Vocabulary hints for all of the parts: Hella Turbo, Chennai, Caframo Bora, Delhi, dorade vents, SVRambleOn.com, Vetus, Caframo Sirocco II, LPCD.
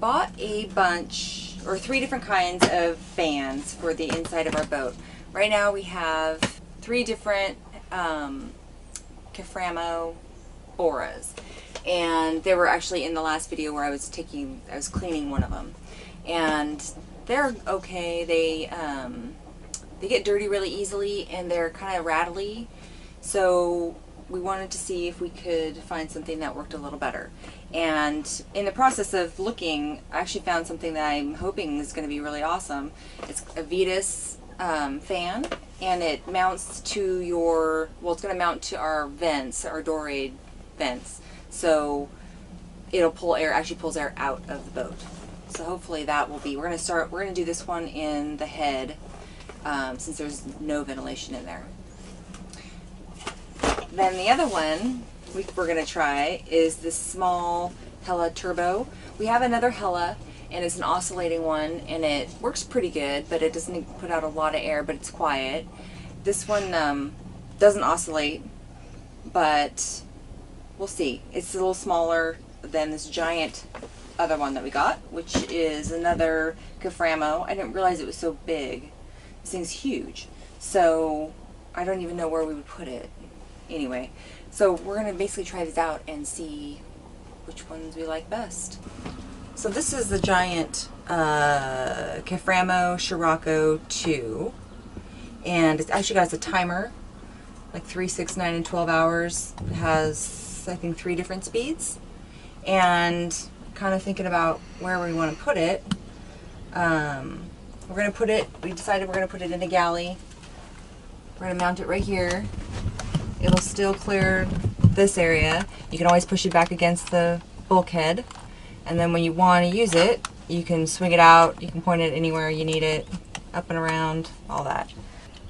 bought a bunch, or 3 different kinds of fans for the inside of our boat. Right now we have 3 different Caframo Boras, and they were actually in the last video where I was cleaning one of them, and they're okay. They get dirty really easily and they're kind of rattly, so we wanted to see if we could find something that worked a little better. And in the process of looking, I actually found something that I'm hoping is going to be really awesome. It's a Vetus fan, and it mounts to your, well, it's going to mount to our vents, our dorade vents, so it'll pull air, actually pulls air out of the boat. So hopefully that will be, we're going to do this one in the head, since there's no ventilation in there. Then the other one we're going to try is this small Hella Turbo. We have another Hella, and it's an oscillating one, and it works pretty good, but it doesn't put out a lot of air, but it's quiet. This one doesn't oscillate, but we'll see. It's a little smaller than this giant other one that we got, which is another Caframo. I didn't realize it was so big. This thing's huge, so I don't even know where we would put it. Anyway, so we're going to basically try these out and see which ones we like best. So this is the giant Caframo Sirocco II, and it's actually got a timer, like 3, 6, 9, and 12 hours. It has, I think, 3 different speeds, and kind of thinking about where we want to put it. We're going to put it, we decided we're going to put it in a galley. We're going to mount it right here. It'll still clear this area. You can always push it back against the bulkhead, and then when you want to use it, you can swing it out, you can point it anywhere you need it, up and around, all that.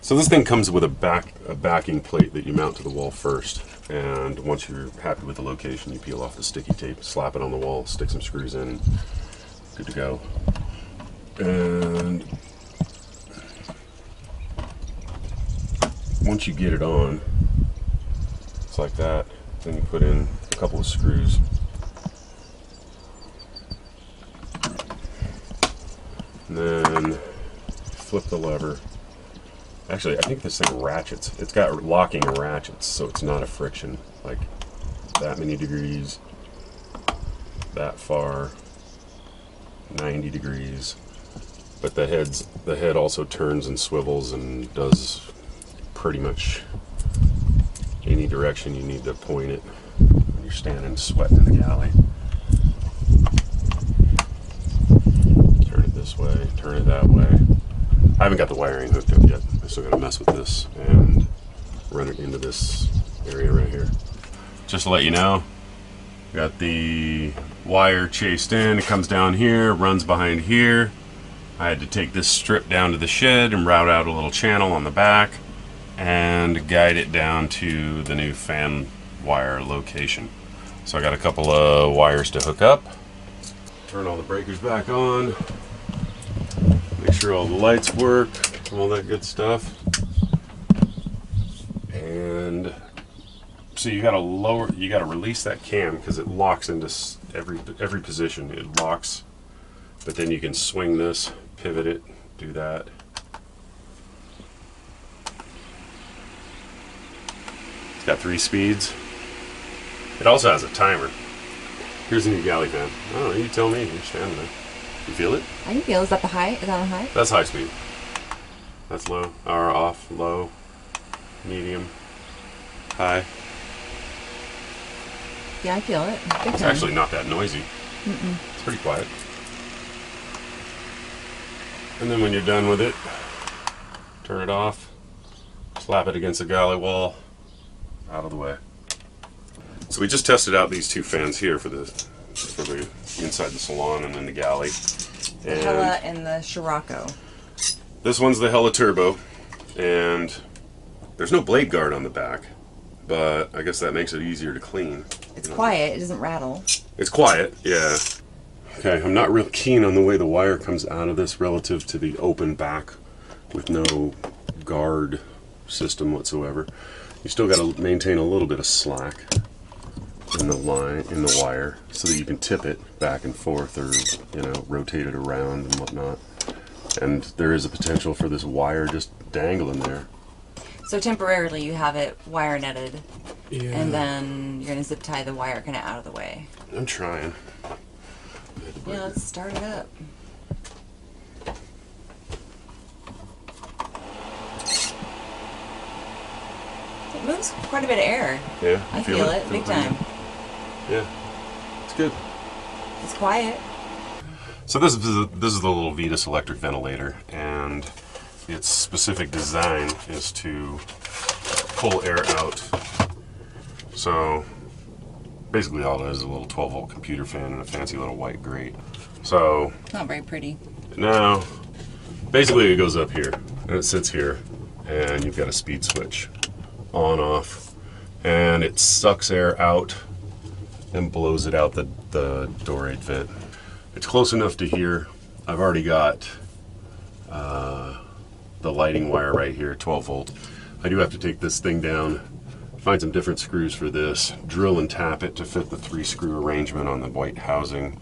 So this thing comes with a backing plate that you mount to the wall first, and once you're happy with the location, you peel off the sticky tape, slap it on the wall, stick some screws in, and good to go. And once you get it on, like that, then you put in a couple of screws. And then flip the lever. Actually, I think this thing ratchets. It's got locking ratchets, so it's not a friction. Like that many degrees, that far, 90 degrees. But the head also turns and swivels and does pretty much any direction you need to point it when you're standing sweating in the galley. Turn it this way, turn it that way. I haven't got the wiring hooked up yet. I still gotta mess with this and run it into this area right here. Just to let you know, got the wire chased in, it comes down here, runs behind here. I had to take this strip down to the shed and route out a little channel on the back and guide it down to the new fan wire location. So I got a couple of wires to hook up. Turn all the breakers back on. Make sure all the lights work, all that good stuff. And so you got to release that cam because it locks into every position. It locks, but then you can swing this, pivot it, do that. Got 3 speeds. It also has a timer. Here's a new galley fan. I don't know, you tell me. You're standing there. You feel it? I can feel. Is that the high? Is that on high? That's high speed. That's low. Hour off. Low. Medium. High. Yeah, I feel it. It's actually not that noisy. Mm-mm. It's pretty quiet. And then when you're done with it, turn it off. Slap it against the galley wall. Out of the way. So we just tested out these 2 fans here for the inside the salon and in the galley. The Hella and the Sirocco. This one's the Hella Turbo, and there's no blade guard on the back, but I guess that makes it easier to clean. It's quiet, it doesn't rattle. It's quiet, yeah. Okay, I'm not real keen on the way the wire comes out of this relative to the open back with no guard system whatsoever. You still got to maintain a little bit of slack. in the line, in the wire, so that you can tip it back and forth, or, you know, rotate it around and whatnot. And there is a potential for this wire just dangling there. So temporarily you have it wire netted, yeah. And then you're going to zip tie the wire kind of out of the way. I'm trying. Yeah, let's start it up. It moves quite a bit of air. Yeah, I feel it big time. Yeah, it's good. It's quiet. So this is the little Vetus electric ventilator, and its specific design is to pull air out. So basically all it is a little 12-volt computer fan and a fancy little white grate. So not very pretty. No. Basically it goes up here and it sits here, and you've got a speed switch on off, and it sucks air out and blows it out the dorade vent. It's close enough to here. I've already got the lighting wire right here, 12 volt. I do have to take this thing down, find some different screws for this, drill and tap it to fit the 3-screw arrangement on the white housing.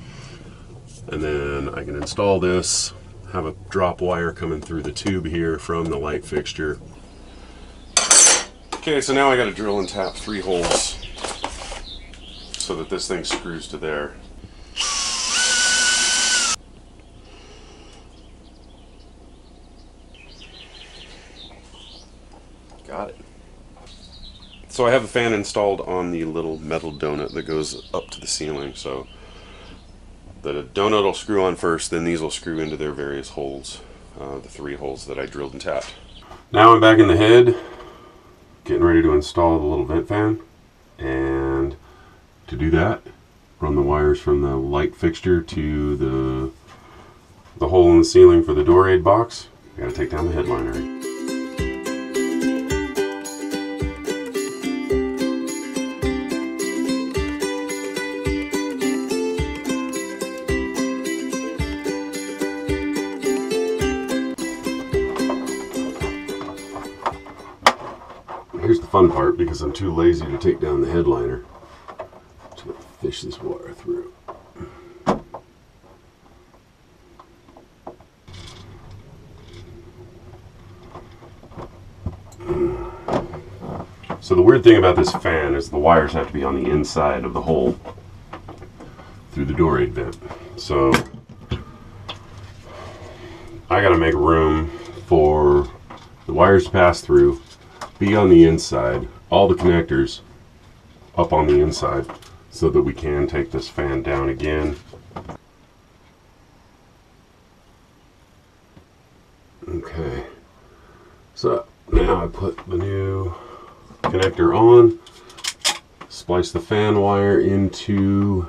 And then I can install this, have a drop wire coming through the tube here from the light fixture. Okay, so now I gotta drill and tap 3 holes so that this thing screws to there. Got it. So I have a fan installed on the little metal donut that goes up to the ceiling, so the donut will screw on first, then these will screw into their various holes, the 3 holes that I drilled and tapped. Now I'm back in the head, getting ready to install the little vent fan, and to do that, run the wires from the light fixture to the hole in the ceiling for the dorade box. I gotta take down the head liner. Here's the fun part, because I'm too lazy to take down the headliner. I'm just going to fish this wire through. So the weird thing about this fan is the wires have to be on the inside of the hole through the dorade vent. So I got to make room for the wires to pass through, be on the inside, all the connectors up on the inside, so that we can take this fan down again. Okay, so now I put the new connector on, splice the fan wire into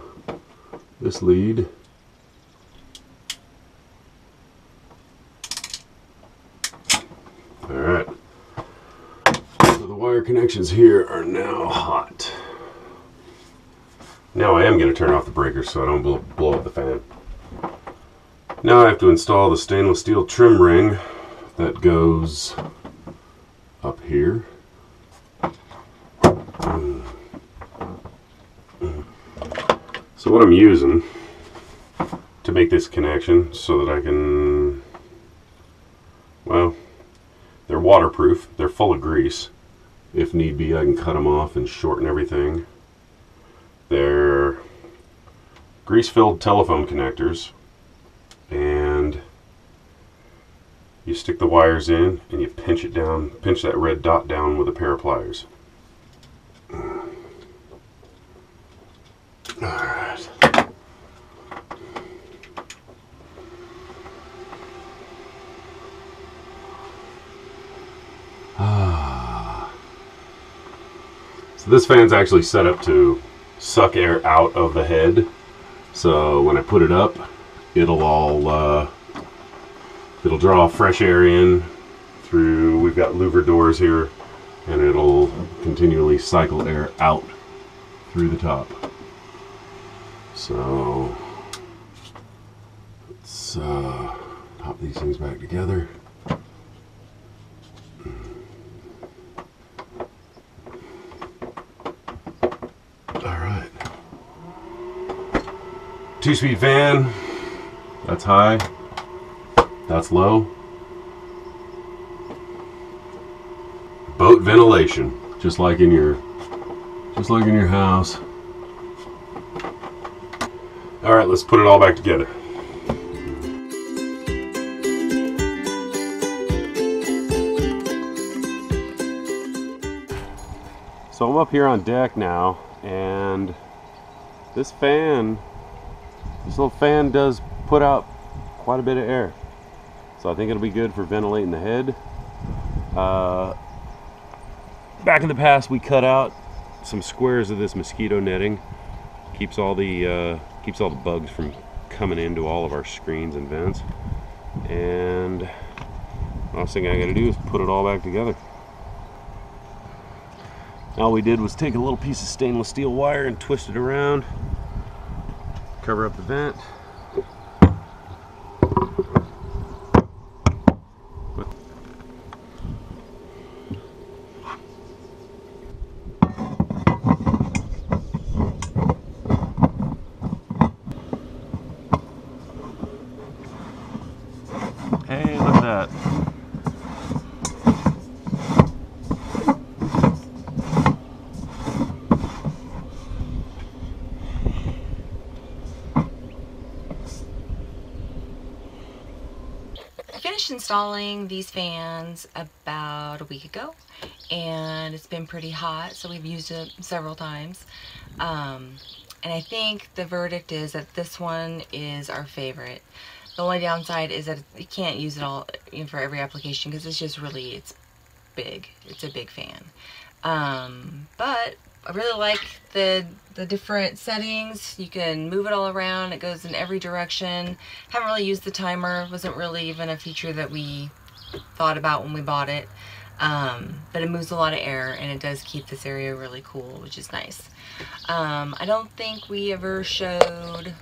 this lead. Connections here are now hot. Now I am going to turn off the breaker so I don't blow up the fan. Now I have to install the stainless steel trim ring that goes up here. So what I'm using to make this connection so that I can, well, they're waterproof, they're full of grease. If need be, I can cut them off and shorten everything. They're grease-filled telephone connectors, and you stick the wires in and you pinch it down, pinch that red dot down with a pair of pliers. Alright. This fan's actually set up to suck air out of the head, so when I put it up, it'll all it'll draw fresh air in through. We've got louver doors here, and it'll continually cycle air out through the top. So let's pop these things back together. All right. 2-speed fan, that's high, that's low. Boat ventilation, just like in your house. All right, let's put it all back together. So I'm up here on deck now, and this fan, this little fan does put out quite a bit of air. So I think it'll be good for ventilating the head. Back in the past, we cut out some squares of this mosquito netting. Keeps all the bugs from coming into all of our screens and vents. And last thing I gotta do is put it all back together. All we did was take a little piece of stainless steel wire and twist it around, cover up the vent. Hey, look at that. Installing these fans about a week ago, and it's been pretty hot, so we've used it several times, and I think the verdict is that this one is our favorite. The only downside is that you can't use it all, you know, for every application, because it's just really, it's big, it's a big fan, but I really like the different settings. You can move it all around. It goes in every direction. Haven't really used the timer. Wasn't really even a feature that we thought about when we bought it. But it moves a lot of air, and it does keep this area really cool, which is nice. I don't think we ever showed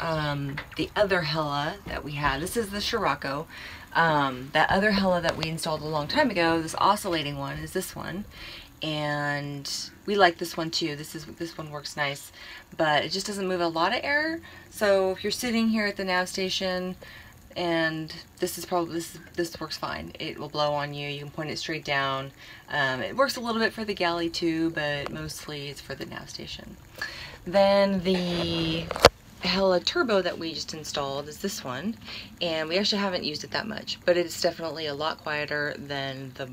the other Hella that we had. This is the Sirocco. That other Hella that we installed a long time ago, this oscillating one, is this one. And we like this one too. This one works nice, but it just doesn't move a lot of air. So if you're sitting here at the nav station, and this works fine. It will blow on you. You can point it straight down. It works a little bit for the galley too, but mostly it's for the nav station. Then the Hella Turbo that we just installed is this one, and we actually haven't used it that much, but it's definitely a lot quieter than the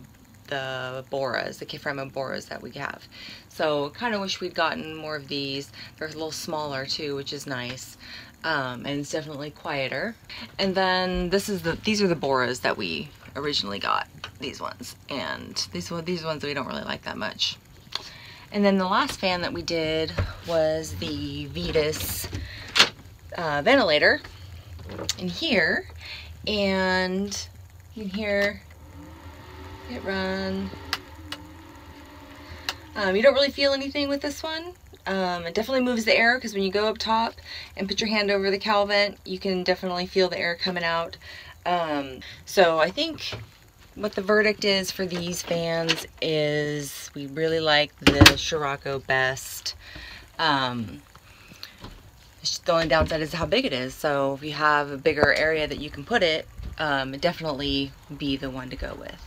Caframo Boras that we have. So kind of wish we'd gotten more of these. They're a little smaller too, which is nice. And it's definitely quieter. And then these are the Boras that we originally got, these ones. And these ones we don't really like that much. And then the last fan that we did was the Vetus ventilator in here. And you can hear it run. You don't really feel anything with this one. It definitely moves the air, because when you go up top and put your hand over the cowl vent, you can definitely feel the air coming out. So I think what the verdict is for these fans is we really like the Sirocco best. The only downside is how big it is. So if you have a bigger area that you can put it, it'd definitely be the one to go with.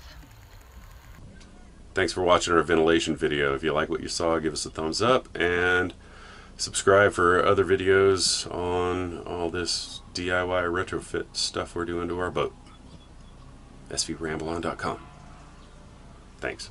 Thanks for watching our ventilation video. If you like what you saw, give us a thumbs up and subscribe for other videos on all this DIY retrofit stuff we're doing to our boat. SVRambleOn.com. Thanks.